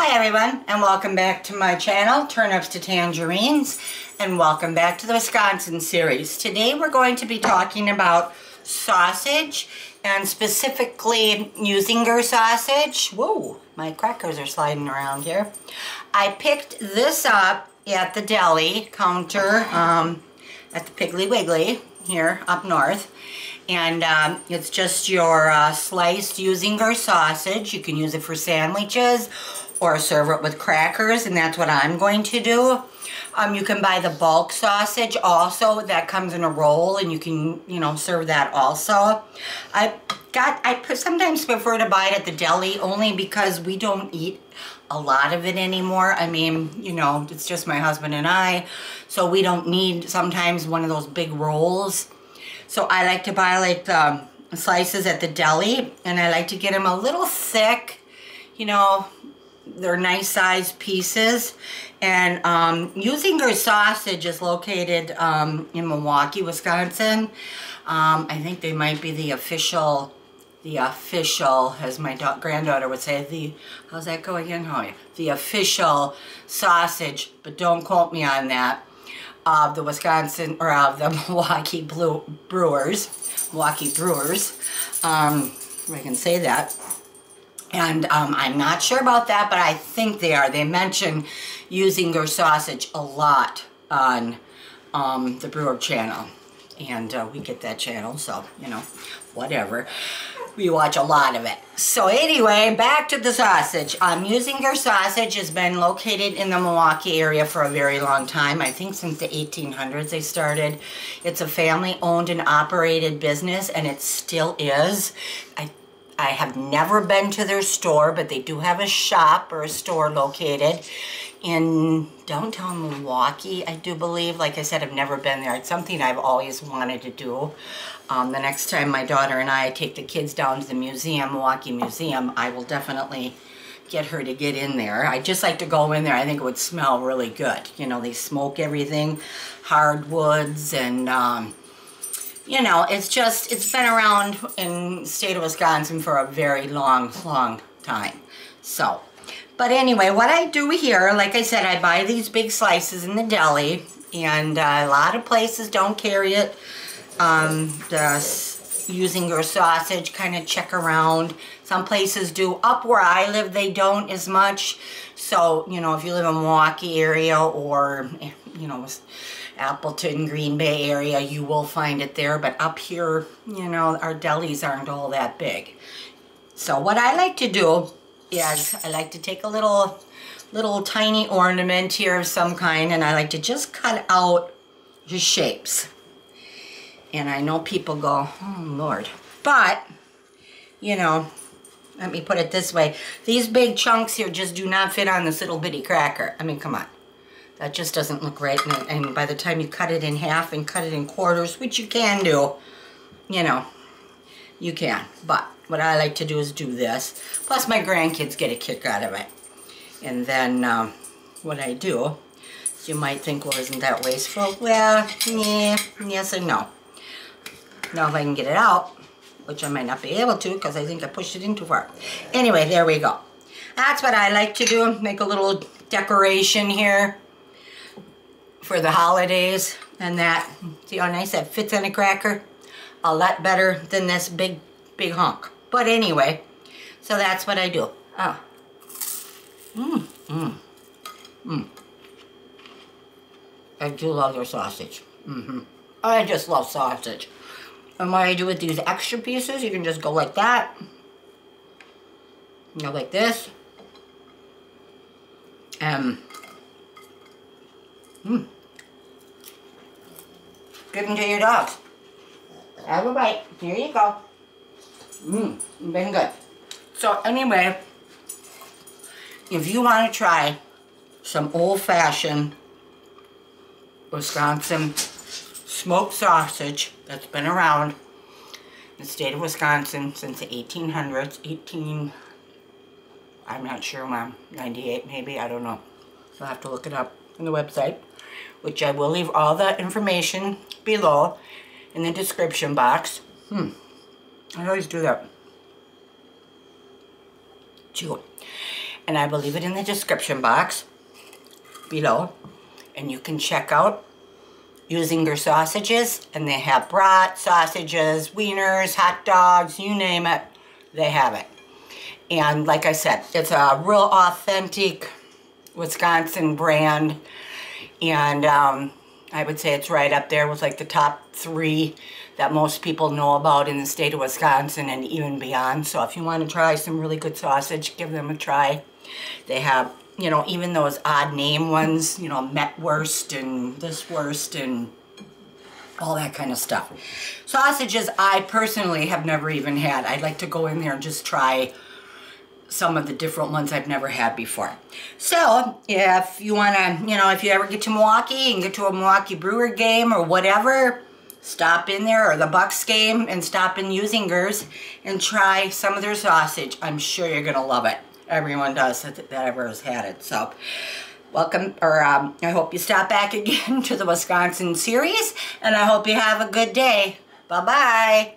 Hi everyone, and welcome back to my channel, Turnips to Tangerines, and welcome back to the Wisconsin series. Today we're going to be talking about sausage, and specifically Usinger's sausage. Whoa, my crackers are sliding around here. I picked this up at the deli counter at the Piggly Wiggly here up north. And it's just your sliced Usinger's sausage. You can use it for sandwiches or serve it with crackers, and that's what I'm going to do. You can buy the bulk sausage also that comes in a roll, and you can, you know, serve that also. I sometimes prefer to buy it at the deli only because we don't eat a lot of it anymore. I mean, you know, it's just my husband and I, so we don't need sometimes one of those big rolls. So I like to buy like the slices at the deli, and I like to get them a little thick, you know, they're nice sized pieces. And Usinger's sausage is located in Milwaukee, Wisconsin. I think they might be the official, as my granddaughter would say, how's that go again, Holly? The official sausage, but don't quote me on that, of the Wisconsin, or of the Milwaukee Brewers. Milwaukee Brewers, if I can say that. And I'm not sure about that, but I think they are. They mention Usinger's sausage a lot on the Brewer channel. And we get that channel, so, you know, whatever. We watch a lot of it. So anyway, back to the sausage. Usinger's sausage has been located in the Milwaukee area for a very long time. I think since the 1800s they started. It's a family-owned and operated business, and it still is. I have never been to their store, but they do have a shop or a store located in downtown Milwaukee, I do believe. Like I said, I've never been there. It's something I've always wanted to do. The next time my daughter and I take the kids down to the museum, Milwaukee Museum, I will definitely get her to get in there. I just like to go in there. I think it would smell really good. You know, they smoke everything, hardwoods, and you know, it's just, it's been around in the state of Wisconsin for a very long, long time. So, but anyway, what I do here, like I said, I buy these big slices in the deli, and a lot of places don't carry it. Usinger's sausage, kind of check around. Some places do. Up where I live, they don't as much. So, you know, if you live in Milwaukee area or, you know, Appleton, Green Bay area, you will find it there. But up here, you know, our delis aren't all that big. So what I like to do is I like to take a little tiny ornament here of some kind, and I like to just cut out the shapes. And I know people go, oh Lord, but, you know, let me put it this way. These big chunks here just do not fit on this little bitty cracker. I mean, come on. That just doesn't look right, and by the time you cut it in half and cut it in quarters, which you can do, you know, you can. But what I like to do is do this. Plus, my grandkids get a kick out of it. And then what I do, you might think, well, isn't that wasteful? Well, yeah, yes and no. Now if I can get it out, which I might not be able to because I think I pushed it in too far. Anyway, there we go. That's what I like to do, make a little decoration here for the holidays, and that, see how nice that fits in a cracker? A lot better than this big hunk. But anyway, so that's what I do. Oh. I do love their sausage. I just love sausage. And what I do with these extra pieces, you can just go like that. You know, like this. Give them to your dogs. Have a bite. Here you go. Been good. So anyway, if you want to try some old-fashioned Wisconsin smoked sausage that's been around in the state of Wisconsin since the 1800s, I'm not sure when, 98 maybe, I don't know. So I'll have to look it up on the website, which I will leave all the information below in the description box. I always do that. Chew. and I will leave it in the description box below, and you can check out Usinger's sausages, and they have brat, sausages, wieners, hot dogs, you name it, they have it. And like I said, it's a real authentic Wisconsin brand, and I would say it's right up there with like the top three that most people know about in the state of Wisconsin and even beyond. So if you want to try some really good sausage, give them a try. They have, you know, even those odd name ones, you know, Metwurst and this worst and all that kind of stuff. Sausages I personally have never even had. I'd like to go in there and just try some of the different ones I've never had before. So if you want to, you know, if you ever get to Milwaukee and get to a Milwaukee Brewer game or whatever, stop in there, or the Bucks game, and stop in Usinger's and try some of their sausage. I'm sure you're going to love it. Everyone does that ever has had it. So welcome, or I hope you stop back again to the Wisconsin series, and I hope you have a good day. Bye-bye.